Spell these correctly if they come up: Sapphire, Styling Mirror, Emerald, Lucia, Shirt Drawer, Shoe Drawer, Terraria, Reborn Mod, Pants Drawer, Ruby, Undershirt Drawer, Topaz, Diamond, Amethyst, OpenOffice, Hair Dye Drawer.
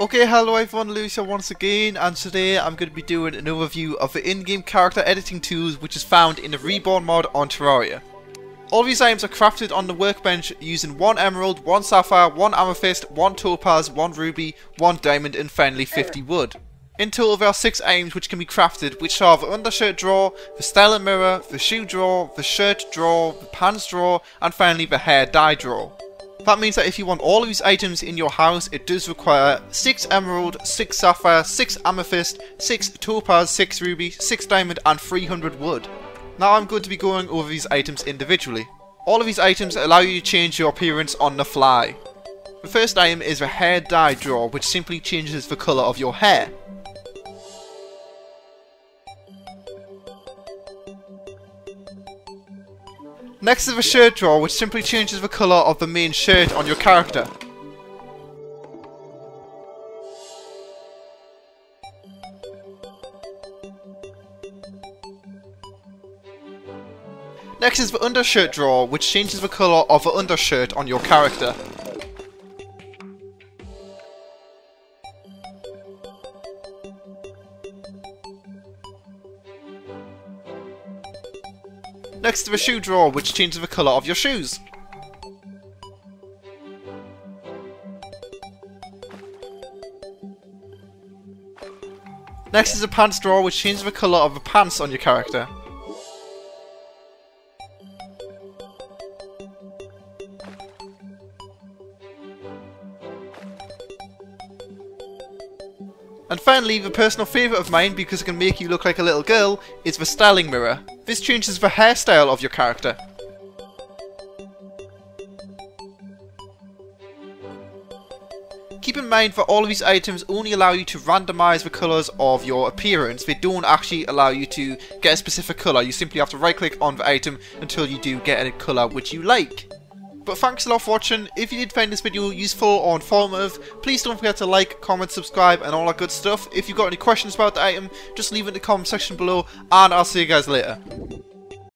Okay, hello everyone, Lucia once again, and today I'm going to be doing an overview of the in-game character editing tools which is found in the Reborn mod on Terraria. All these items are crafted on the workbench using 1 emerald, 1 sapphire, 1 amethyst, 1 topaz, 1 ruby, 1 diamond and finally 50 wood. In total there are 6 items which can be crafted, which are the undershirt drawer, the styling mirror, the shoe drawer, the shirt drawer, the pants drawer and finally the hair dye drawer. That means that if you want all of these items in your house, it does require 6 emerald, 6 sapphire, 6 amethyst, 6 topaz, 6 ruby, 6 diamond and 300 wood. Now I'm going to be going over these items individually. All of these items allow you to change your appearance on the fly. The first item is the hair dye drawer, which simply changes the colour of your hair. Next is the shirt drawer, which simply changes the colour of the main shirt on your character. Next is the undershirt drawer, which changes the colour of the undershirt on your character. Next to the shoe drawer, which changes the colour of your shoes. Next is the pants drawer, which changes the colour of the pants on your character. And finally, the personal favourite of mine, because it can make you look like a little girl, is the styling mirror. This changes the hairstyle of your character. Keep in mind that all of these items only allow you to randomise the colours of your appearance. They don't actually allow you to get a specific colour. You simply have to right click on the item until you do get a colour which you like. But thanks a lot for watching. If you did find this video useful or informative, please don't forget to like, comment, subscribe and all that good stuff. If you've got any questions about the item, just leave it in the comment section below and I'll see you guys later.